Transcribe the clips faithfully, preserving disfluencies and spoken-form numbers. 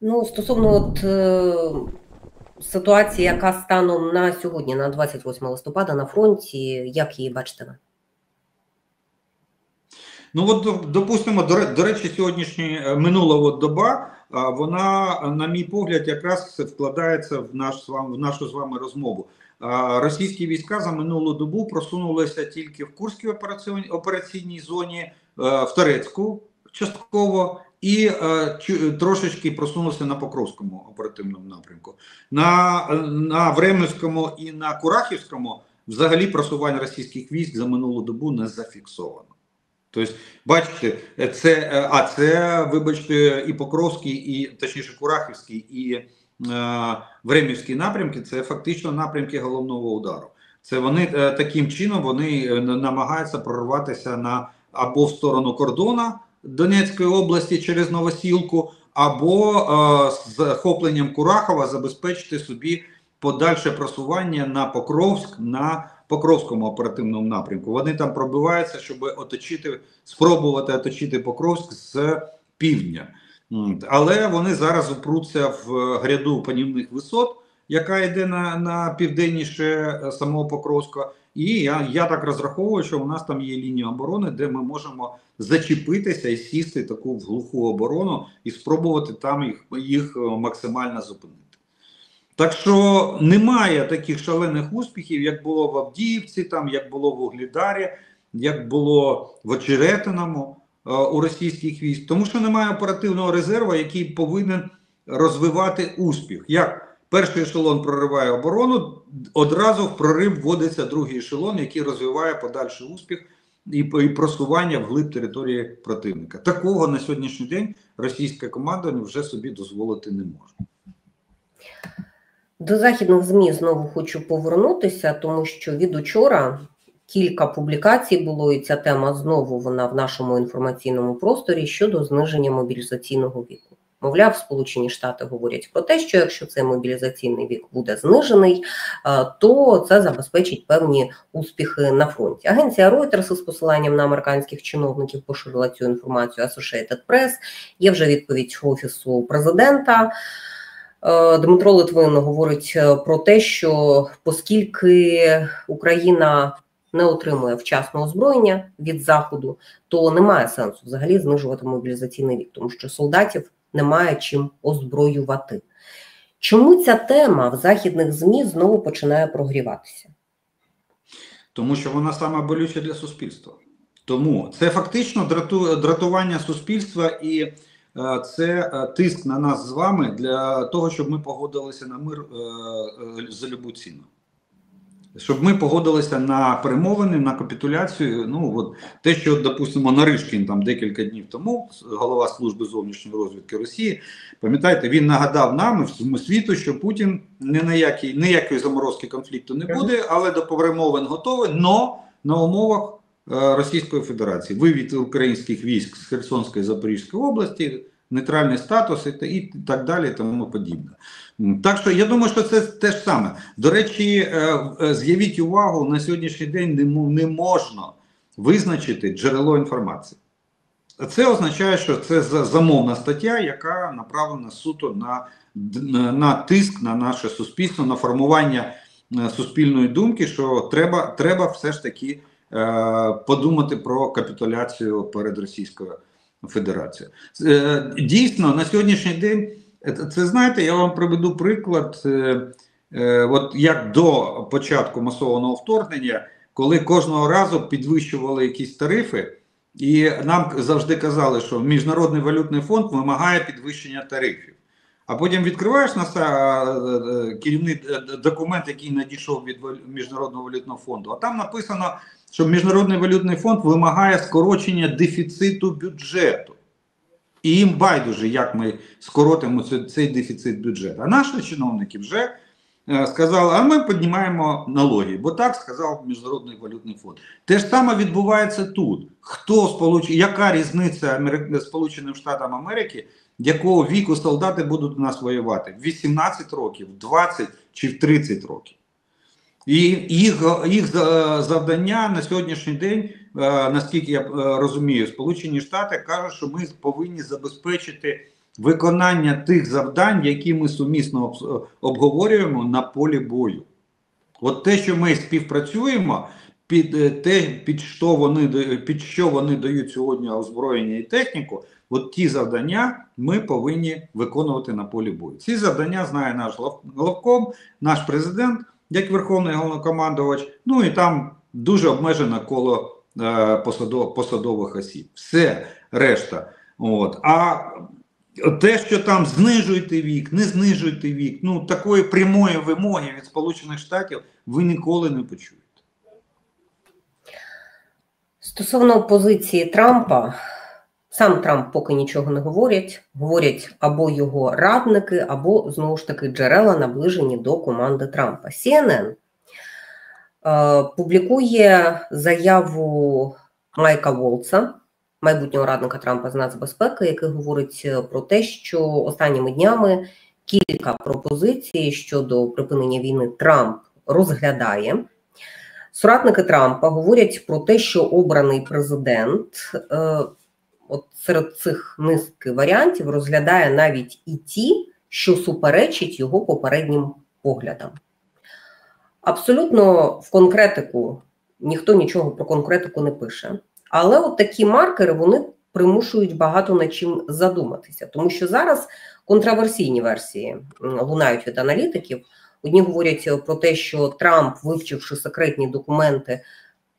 Ну, стосовно от, е, ситуації, яка станом на сьогодні, на двадцять восьме листопада, на фронті, як її бачите ви? Ну, от, допустимо, до речі, сьогоднішня минула доба, вона, на мій погляд, якраз вкладається в, наш, в нашу з вами розмову. Російські війська за минулу добу просунулися тільки в Курській операційній, операційній зоні, в Торецьку частково, і трошечки просунулися на Покровському оперативному напрямку. На, на Времівському і на Курахівському взагалі просування російських військ за минулу добу не зафіксовано. Тобто, бачите, це, а це, вибачте, і Покровський, і, точніше, Курахівський, і е, Времівський напрямки, це фактично напрямки головного удару. Це вони, таким чином, вони намагаються прорватися на, або в сторону кордона Донецької області через Новосілку, або е, з захопленням Курахова забезпечити собі подальше просування на Покровськ, на Покровському оперативному напрямку. Вони там пробиваються, щоб оточити, спробувати оточити Покровськ з півдня. Але вони зараз упруться в гряду панівних висот, яка йде на, на південніше самого Покровська. І я, я так розраховую, що у нас там є лінія оборони, де ми можемо зачепитися і сісти таку в глуху оборону і спробувати там їх, їх максимально зупинити. Так що немає таких шалених успіхів, як було в Авдіївці, там, як було в Углідарі, як було в Очеретиному е, у російських військ. Тому що немає оперативного резерву, який повинен розвивати успіх. Як перший ешелон прориває оборону, одразу в прорив вводиться другий ешелон, який розвиває подальший успіх і, і просування вглиб території противника. Такого на сьогоднішній день російське командування вже собі дозволити не може. До західних ЗМІ знову хочу повернутися, тому що від учора кілька публікацій було, і ця тема знову вона в нашому інформаційному просторі щодо зниження мобілізаційного віку. Мовляв, Сполучені Штати говорять про те, що якщо цей мобілізаційний вік буде знижений, то це забезпечить певні успіхи на фронті. Агенція Reuters з посиланням на американських чиновників поширила цю інформацію Associated Press. Є вже відповідь Офісу президента. Дмитро Литвин говорить про те, що оскільки Україна не отримує вчасне озброєння від Заходу, то немає сенсу взагалі знижувати мобілізаційний вік, тому що солдатів немає чим озброювати. Чому ця тема в західних ЗМІ знову починає прогріватися? Тому що вона саме болюча для суспільства. Тому це фактично драту... дратування суспільства і... Це тиск на нас з вами для того, щоб ми погодилися на мир за любу ціну. Щоб ми погодилися на перемовини, на капітуляцію. Ну, от те, що, допустимо, Наришкін там декілька днів тому, голова Служби зовнішньої розвідки Росії, пам'ятаєте, він нагадав нам і всьому світу, що Путін ні на якій, ніякої заморозки конфлікту не буде, але до перемовин готовий, но на умовах Російської Федерації, вивід українських військ з Херсонської, Запорізької області, нейтральний статус і так далі, і тому подібне. Так що я думаю, що це те ж саме. До речі, з'явіть увагу, на сьогоднішній день не можна визначити джерело інформації. Це означає, що це замовна стаття, яка направлена суто на, на тиск на наше суспільство, на формування суспільної думки, що треба, треба все ж таки подумати про капітуляцію перед Російською Федерацією. Дійсно, на сьогоднішній день, це знаєте, я вам приведу приклад, от як до початку масованого вторгнення, коли кожного разу підвищували якісь тарифи, і нам завжди казали, що Міжнародний валютний фонд вимагає підвищення тарифів. А потім відкриваєш на керівний документ, який надійшов від Міжнародного валютного фонду, а там написано, що Міжнародний валютний фонд вимагає скорочення дефіциту бюджету. І їм байдуже, як ми скоротимо цей дефіцит бюджету. А наші чиновники вже сказали, а ми піднімаємо налоги, бо так сказав Міжнародний валютний фонд. Те ж саме відбувається тут. Хто сполуч... Яка різниця Сполученим Штатам Америки, якого віку солдати будуть у нас воювати? В вісімнадцять років, в двадцять чи в тридцять років. І їх, їх завдання на сьогоднішній день, наскільки я розумію, Сполучені Штати кажуть, що ми повинні забезпечити виконання тих завдань, які ми сумісно обговорюємо на полі бою. От те, що ми співпрацюємо, під те, під що вони, під що вони дають сьогодні озброєння і техніку, от ті завдання ми повинні виконувати на полі бою. Ці завдання знає наш главком, наш президент, як верховний головнокомандувач, ну і там дуже обмежено коло е, посадов, посадових осіб. Все, решта. От. А те, що там знижуйте вік, не знижуйте вік, ну такої прямої вимоги від Сполучених Штатів ви ніколи не почуєте. Стосовно позиції Трампа, сам Трамп поки нічого не говорить. Говорять або його радники, або, знову ж таки, джерела, наближені до команди Трампа. Сі Ен Ен е, публікує заяву Майка Волца, майбутнього радника Трампа з нацбезпеки, який говорить про те, що останніми днями кілька пропозицій щодо припинення війни Трамп розглядає. Соратники Трампа говорять про те, що обраний президент е, от серед цих низки варіантів розглядає навіть і ті, що суперечить його попереднім поглядам. Абсолютно в конкретику, ніхто нічого про конкретику не пише. Але от такі маркери, вони примушують багато над чим задуматися. Тому що зараз контраверсійні версії лунають від аналітиків. Одні говорять про те, що Трамп, вивчивши секретні документи,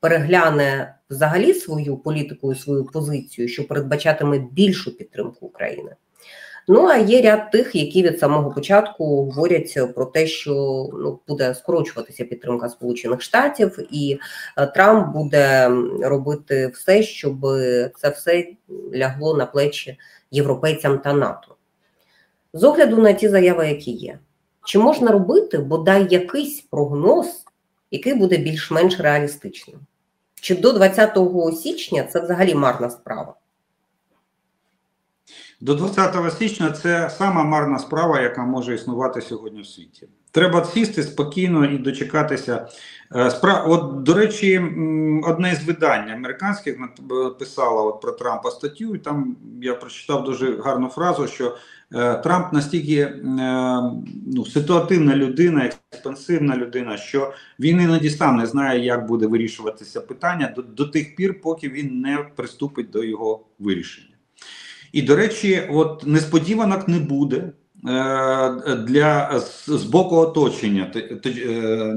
перегляне взагалі свою політику і свою позицію, що передбачатиме більшу підтримку України. Ну, а є ряд тих, які від самого початку говорять про те, що ну, буде скорочуватися підтримка Сполучених Штатів, і Трамп буде робити все, щоб це все лягло на плечі європейцям та НАТО. З огляду на ті заяви, які є, чи можна робити бодай якийсь прогноз, який буде більш-менш реалістичним? Чи до двадцятого січня це взагалі марна справа? До двадцятого січня це сама марна справа, яка може існувати сьогодні в світі. Треба сісти спокійно і дочекатися. От, до речі, одне з видань американських писало про Трампа статтю, і там я прочитав дуже гарну фразу, що Трамп настільки ну, ситуативна людина, експансивна людина, що він іноді сам не знає, як буде вирішуватися питання до, до тих пір, поки він не приступить до його вирішення. І, до речі, от несподіванок не буде для з боку оточення.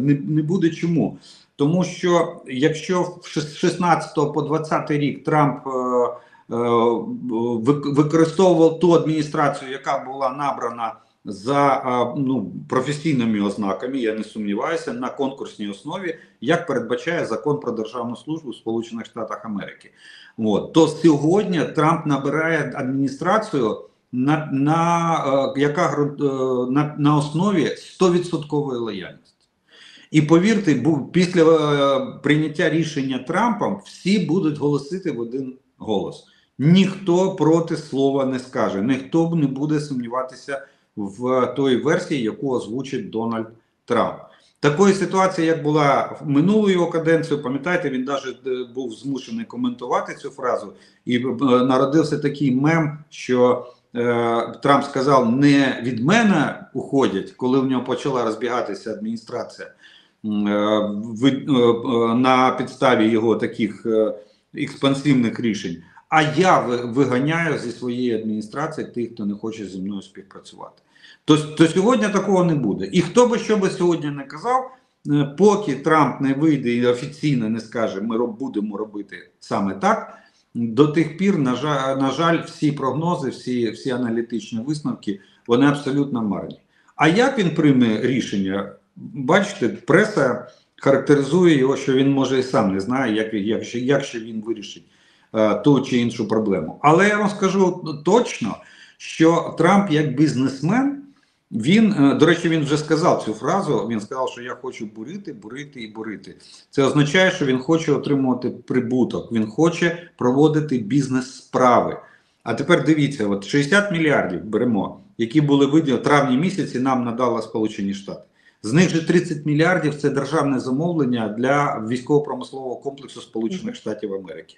Не буде чому? Тому що якщо з шістнадцятого по двадцятий рік Трамп використовував ту адміністрацію, яка була набрана за ну, професійними ознаками, я не сумніваюся, на конкурсній основі, як передбачає закон про державну службу в Сполучених Штатах Америки. От. То сьогодні Трамп набирає адміністрацію, на, на, яка, на, на основі сто відсотків лояльності. І повірте, бо, після е, прийняття рішення Трампом всі будуть голосити в один голос. Ніхто проти слова не скаже, ніхто не буде сумніватися в той версії, яку озвучить Дональд Трамп. Такої ситуації, як була в минулу його каденцію, пам'ятаєте, він навіть був змушений коментувати цю фразу, і народився такий мем, що е, Трамп сказав, не від мене уходять, коли в нього почала розбігатися адміністрація е, в, е, на підставі його таких е, експансивних рішень, а я виганяю зі своєї адміністрації тих, хто не хоче зі мною співпрацювати. То, то сьогодні такого не буде. І хто би що би сьогодні не казав, поки Трамп не вийде і офіційно не скаже, ми будемо робити саме так, до тих пір, на жаль, на жаль всі прогнози, всі, всі аналітичні висновки, вони абсолютно марні. А як він прийме рішення? Бачите, преса характеризує його, що він може і сам не знає, як, як, як ще він вирішить ту чи іншу проблему. Але я вам скажу точно, що Трамп як бізнесмен, він, до речі, він вже сказав цю фразу, він сказав, що я хочу бурити, бурити і бурити. Це означає, що він хоче отримувати прибуток, він хоче проводити бізнес-справи. А тепер дивіться, от шістдесят мільярдів беремо, які були виділені в травні місяці, нам надали Сполучені Штати. З них же тридцять мільярдів – це державне замовлення для військово-промислового комплексу Сполучених Штатів Америки.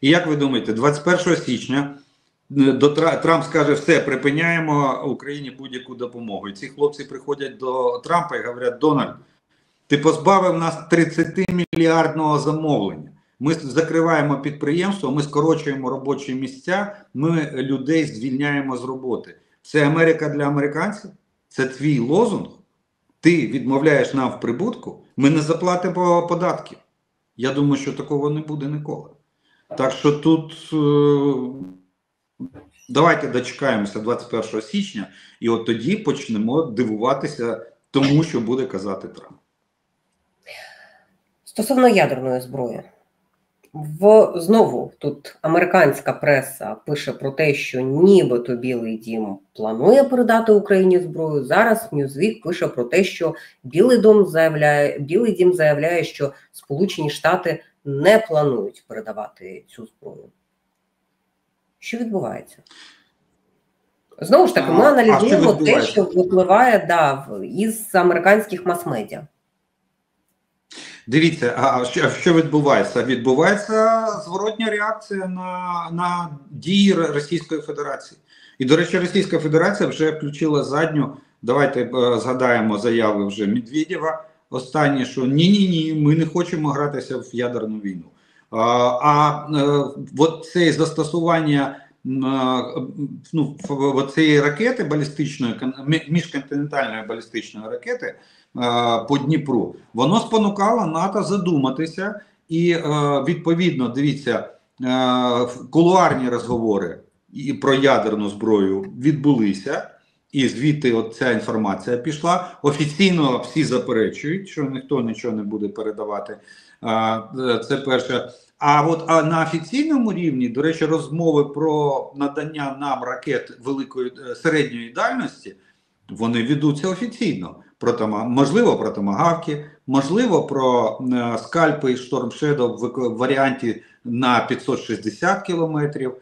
І як ви думаєте, двадцять першого січня Трамп скаже, все, припиняємо Україні будь-яку допомогу. І ці хлопці приходять до Трампа і говорять, Дональд, ти позбавив нас тридцятимільярдного замовлення. Ми закриваємо підприємство, ми скорочуємо робочі місця, ми людей звільняємо з роботи. Це Америка для американців? Це твій лозунг? Ти відмовляєш нам в прибутку? Ми не заплатимо податків. Я думаю, що такого не буде ніколи. Так що тут... Давайте дочекаємося двадцять першого січня, і от тоді почнемо дивуватися тому, що буде казати Трамп. Стосовно ядерної зброї. В, знову тут американська преса пише про те, що нібито Білий Дім планує передати Україні зброю. Зараз Newsweek пише про те, що Білий Дім заявляє, Білий Дім заявляє, що Сполучені Штати не планують передавати цю зброю. Що відбувається? Знову ж таки, ми аналізуємо що те, що випливає да, із американських мас-медіа. Дивіться, а що, що відбувається? Відбувається зворотня реакція на, на дії Російської Федерації. І, до речі, Російська Федерація вже включила задню, давайте згадаємо заяви вже Медведєва, останнє, що ні-ні-ні, ми не хочемо гратися в ядерну війну. А, а от це застосування ну, цієї ракети балістичної, міжконтинентальної балістичної ракети по Дніпру, воно спонукало НАТО задуматися і відповідно, дивіться, кулуарні розговори про ядерну зброю відбулися і звідти от ця інформація пішла. Офіційно всі заперечують, що ніхто нічого не буде передавати. Це перше. А от а на офіційному рівні, до речі, розмови про надання нам ракет великої середньої дальності, вони ведуться офіційно. Про, можливо, про томагавки, можливо, про е, скальпи і штормшедо в варіанті на п'ятсот шістдесят кілометрів.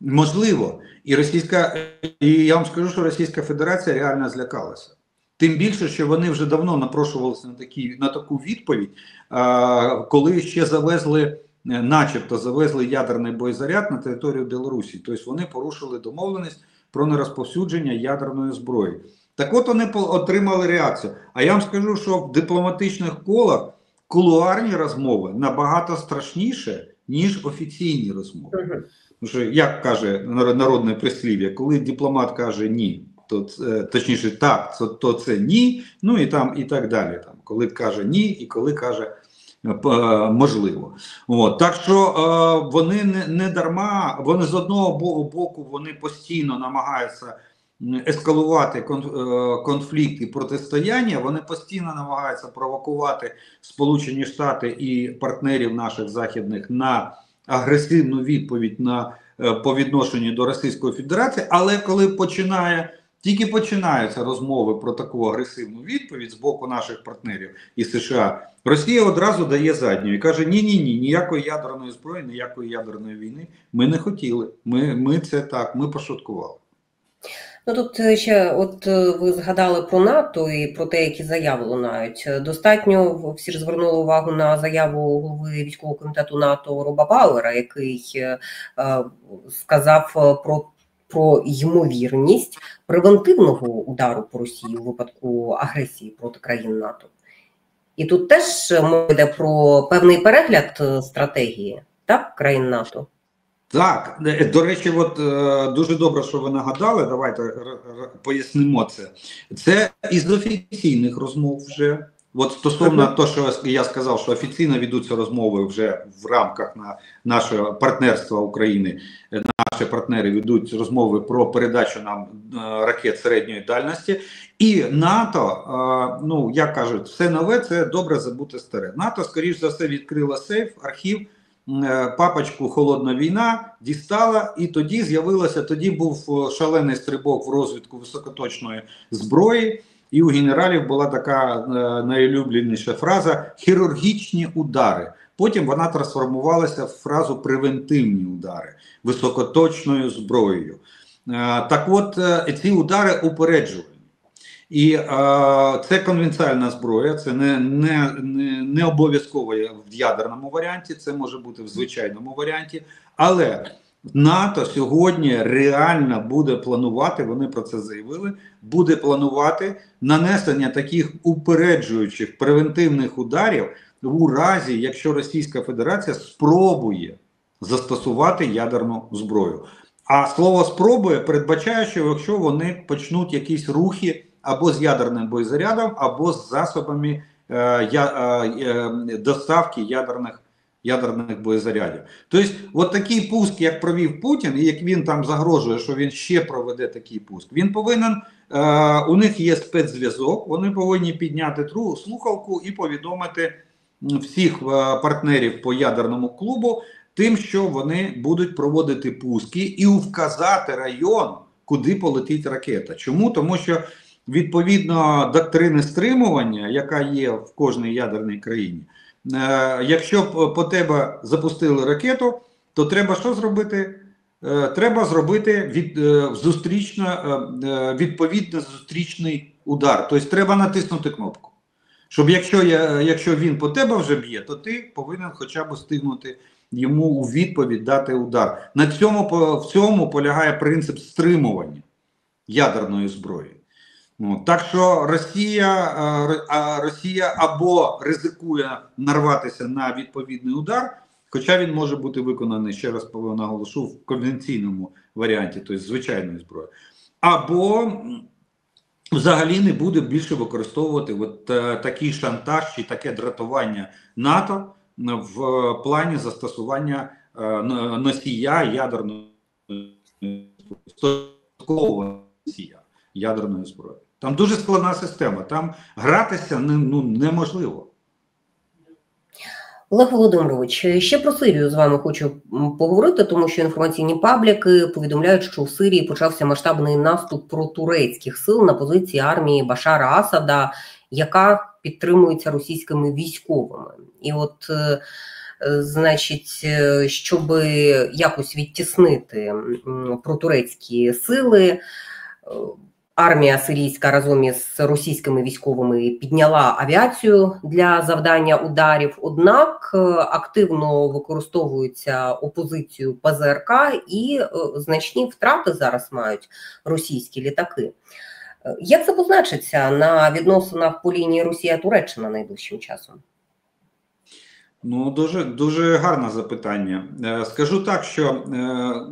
Можливо. І, російська, і я вам скажу, що Російська Федерація реально злякалася. Тим більше, що вони вже давно напрошувалися на, такі, на таку відповідь, е, коли ще завезли... начебто завезли ядерний боєзаряд на територію Білорусі. Тобто вони порушили домовленість про нерозповсюдження ядерної зброї. Так от вони отримали реакцію. А я вам скажу, що в дипломатичних колах кулуарні розмови набагато страшніше, ніж офіційні розмови. Тому що, як каже народне прислів'я, коли дипломат каже «ні», то це, точніше «так», то це «ні», ну і, там, і так далі. Там, коли каже «ні» і коли каже можливо. От. Так що е, вони не, не дарма, вони з одного боку вони постійно намагаються ескалувати конфлікт і протистояння, вони постійно намагаються провокувати Сполучені Штати і партнерів наших західних на агресивну відповідь на, по відношенню до Російської Федерації, але коли починає Тільки починаються розмови про таку агресивну відповідь з боку наших партнерів і США, Росія одразу дає задню і каже, ні-ні-ні, ніякої ядерної зброї, ніякої ядерної війни ми не хотіли, ми, ми це так, ми пошуткували. Ну тут ще, от ви згадали про НАТО і про те, які заяви лунають. Достатньо, всі ж звернули увагу на заяву голови військового комітету НАТО Роба Бауера, який е, сказав про про ймовірність превентивного удару по Росії у випадку агресії проти країн НАТО. І тут теж мова йде про певний перегляд стратегії, так, країн НАТО? Так, до речі, от дуже добре, що ви нагадали, давайте пояснимо це. Це із офіційних розмов вже. От стосовно того, що я сказав, що офіційно ведуться розмови вже в рамках на нашого партнерства України, наші партнери ведуть розмови про передачу нам ракет середньої дальності. І НАТО, ну як кажуть, все нове – це добре забути старе. НАТО, скоріш за все, відкрила сейф, архів, папочку «Холодна війна» дістала, і тоді з'явилося, тоді був шалений стрибок в розвитку високоточної зброї. І у генералів була така е, найулюбленіша фраза «хірургічні удари». Потім вона трансформувалася в фразу «превентивні удари» високоточною зброєю. Е, так от, е, ці удари упереджували. І е, це конвенціальна зброя, це не, не, не, не обов'язково в ядерному варіанті, це може бути в звичайному варіанті. Але НАТО сьогодні реально буде планувати, вони про це заявили, буде планувати нанесення таких упереджуючих превентивних ударів у разі, якщо Російська Федерація спробує застосувати ядерну зброю. А слово «спробує» передбачає, що якщо вони почнуть якісь рухи або з ядерним боєзарядом, або з засобами е, е, доставки ядерних ядерних боєзарядів. Тобто, от такий пуск, як провів Путін, і як він там загрожує, що він ще проведе такий пуск, він повинен, е, у них є спецзв'язок, вони повинні підняти тру, слухавку і повідомити всіх е, партнерів по ядерному клубу тим, що вони будуть проводити пуски і вказати район, куди полетить ракета. Чому? Тому що відповідно доктрини стримування, яка є в кожній ядерній країні, якщо по тебе запустили ракету, то треба що зробити? Треба зробити від, зустрічна, відповідно зустрічний удар. Тобто треба натиснути кнопку. Щоб якщо, я, якщо він по тебе вже б'є, то ти повинен хоча б стигнути йому у відповідь дати удар. На цьому, в цьому полягає принцип стримування ядерної зброї. Ну, так що Росія, а, Росія або ризикує нарватися на відповідний удар, хоча він може бути виконаний, ще раз наголошу, в конвенційному варіанті, тобто звичайної зброї, або взагалі не буде більше використовувати от, е, такий шантаж чи таке дратування НАТО в е, плані застосування е, носія ядерної носія ядерної зброї. Там дуже складна система, там гратися ну, неможливо. Олег Володимирович, ще про Сирію з вами хочу поговорити, тому що інформаційні пабліки повідомляють, що в Сирії почався масштабний наступ протурецьких сил на позиції армії Башара Асада, яка підтримується російськими військовими. І от, значить, щоб якось відтіснити протурецькі сили, армія сирійська разом із російськими військовими підняла авіацію для завдання ударів, однак активно використовується опозицію ПЗРК і значні втрати зараз мають російські літаки. Як це позначиться на відносинах по лінії Росія-Туреччина найближчим часом? Ну, дуже, дуже гарне запитання. Скажу так, що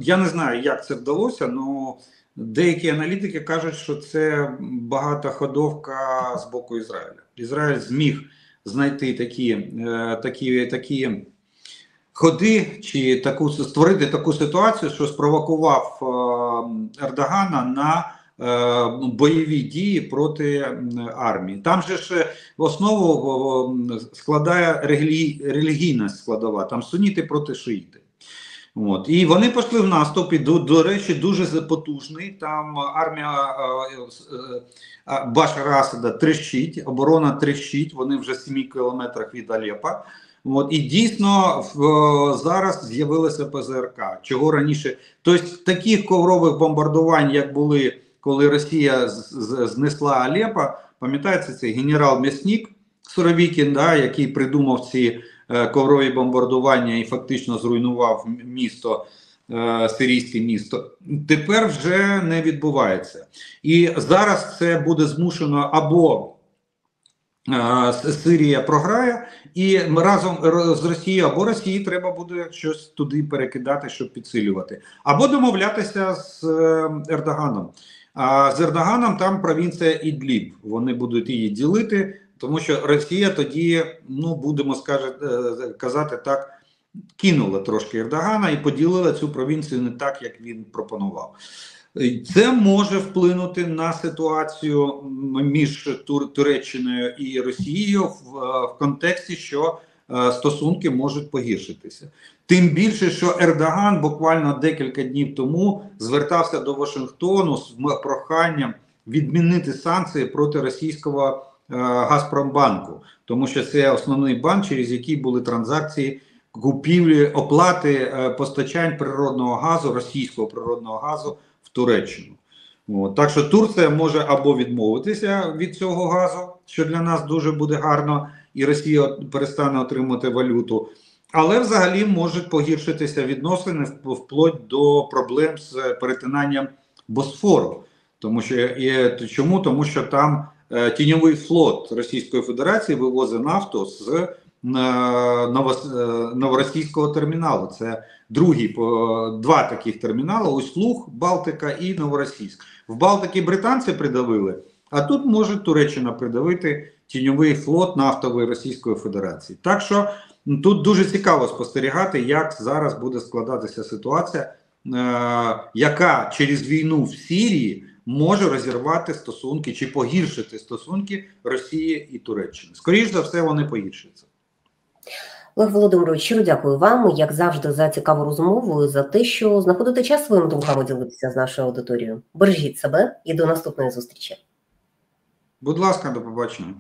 я не знаю, як це вдалося, але деякі аналітики кажуть, що це багатоходовка з боку Ізраїля. Ізраїль зміг знайти такі, такі, такі ходи, чи таку, створити таку ситуацію, що спровокував Ердогана на бойові дії проти армії. Там же ж основу складає релі, релігійна складова, там суніти проти шиїти. От. І вони пішли в наступ, і, до, до речі, дуже потужний, там армія е, е, Башара Асада трещить, оборона трещить, вони вже в семи кілометрах від Алепа. От. І дійсно в, зараз з'явилася ПЗРК, чого раніше. Тобто таких коврових бомбардувань, як були, коли Росія з, з, знесла Алепа, пам'ятається, це генерал Мясник Суровікін, да, який придумав ці коврові бомбардування і фактично зруйнував місто, сирійське місто, тепер вже не відбувається. І зараз це буде змушено або Сирія програє, і разом з Росією або Росії треба буде щось туди перекидати, щоб підсилювати. Або домовлятися з Ердоганом. А з Ердоганом там провінція Ідліб, вони будуть її ділити, тому що Росія тоді, ну будемо скажі, казати так, кинула трошки Ердогана і поділила цю провінцію не так, як він пропонував. Це може вплинути на ситуацію між Тур- Туреччиною і Росією в, в контексті, що стосунки можуть погіршитися. Тим більше, що Ердоган буквально декілька днів тому звертався до Вашингтону з проханням відмінити санкції проти російського Газпромбанку, тому що це основний банк, через який були транзакції купівлі, оплати постачань природного газу, російського природного газу в Туреччину. От. Так що Турція може або відмовитися від цього газу, що для нас дуже буде гарно, і Росія перестане отримувати валюту, Але взагалі можуть погіршитися відносини вплоть до проблем з перетинанням Босфору. Тому що, і, чому? Тому що там е, тіньовий флот Російської Федерації вивозить нафту з е, ново, е, новоросійського терміналу. Це другий, по, два таких термінали, Услуг, Балтика і Новоросійськ. В Балтиці британці придавили, а тут може Туреччина придавити тіньовий флот нафтової Російської Федерації. Так що тут дуже цікаво спостерігати, як зараз буде складатися ситуація, яка через війну в Сирії може розірвати стосунки чи погіршити стосунки Росії і Туреччини. Скоріше за все, вони погіршаться. Олег Володимирович, щиро дякую вам, як завжди, за цікаву розмову, за те, що знаходите час своїм думками ділитися з нашою аудиторією. Бережіть себе і до наступної зустрічі. Будь ласка, до побачення.